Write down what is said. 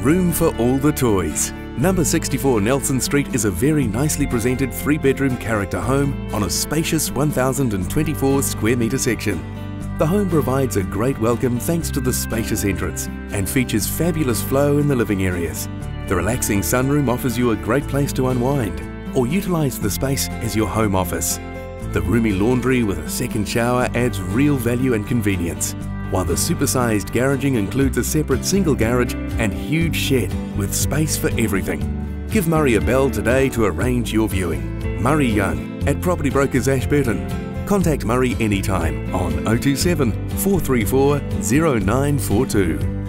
Room for all the toys. Number 64 Nelson Street is a very nicely presented 3-bedroom character home on a spacious 1,024 square metre section. The home provides a great welcome thanks to the spacious entrance and features fabulous flow in the living areas. The relaxing sunroom offers you a great place to unwind or utilise the space as your home office. The roomy laundry with a second shower adds real value and convenience, while the supersized garaging includes a separate single garage and huge shed with space for everything. Give Murray a bell today to arrange your viewing. Murray Young at Property Brokers Ashburton. Contact Murray anytime on 027 434 0942.